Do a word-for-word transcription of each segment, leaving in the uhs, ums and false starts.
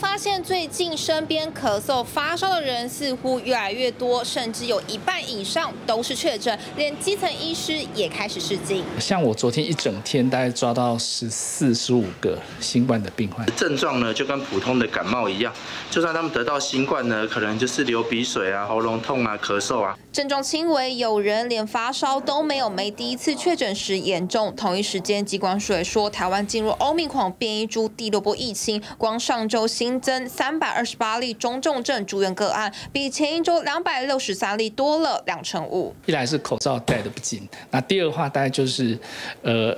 发现最近身边咳嗽发烧的人似乎越来越多，甚至有一半以上都是确诊，连基层医师也开始示警。像我昨天一整天大概抓到十四、十五个新冠的病患，症状呢就跟普通的感冒一样，就算他们得到新冠呢，可能就是流鼻水啊、喉咙痛啊、咳嗽啊，症状轻微，有人连发烧都没有，没第一次确诊时严重。同一时间，疾管署也说，台湾进入欧米狂变异株第六波疫情，光上周新增三百二十八例中重症住院个案，比前一周两百六十三例多了两成五。一来是口罩戴得不紧，那第二的话大概就是，呃，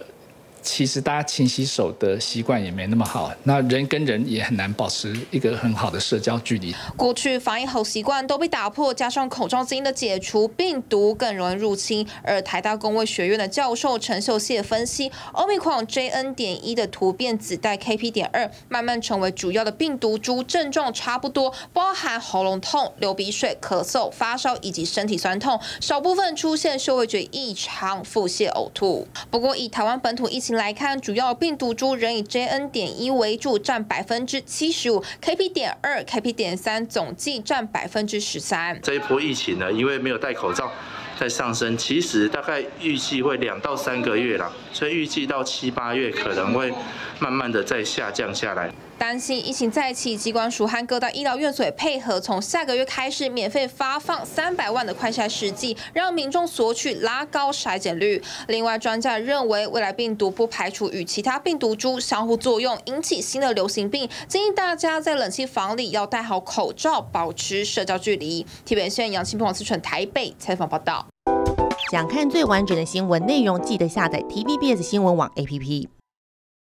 其实大家勤洗手的习惯也没那么好，那人跟人也很难保持一个很好的社交距离。过去防疫好习惯都被打破，加上口罩禁的解除，病毒更容易入侵。而台大公卫学院的教授陈秀熙分析 ，Omicron J N 点一 的突变子带 K P 点二， 慢慢成为主要的病毒株，症状差不多，包含喉咙痛、流鼻水、咳嗽、发烧以及身体酸痛，少部分出现嗅味觉异常、腹泻、呕吐。不过以台湾本土疫情来看，主要病毒株仍以 J N 点一 为主，占百分之七十五 ，K P 点二、K P 点三 总计占百分之十三。这一波疫情呢，因为没有戴口罩。 在上升，其实大概预计会两到三个月啦，所以预计到七八月可能会慢慢的再下降下来。担心疫情再起，疾管署和各大医疗院所配合，从下个月开始免费发放三百万的快筛试剂，让民众索取，拉高筛检率。另外，专家认为，未来病毒不排除与其他病毒株相互作用，引起新的流行病。建议大家在冷气房里要戴好口罩，保持社交距离。T V B S 杨清鹏、思纯台北采访报道。想看最完整的新闻内容，记得下载 T V B S 新闻网 A P P。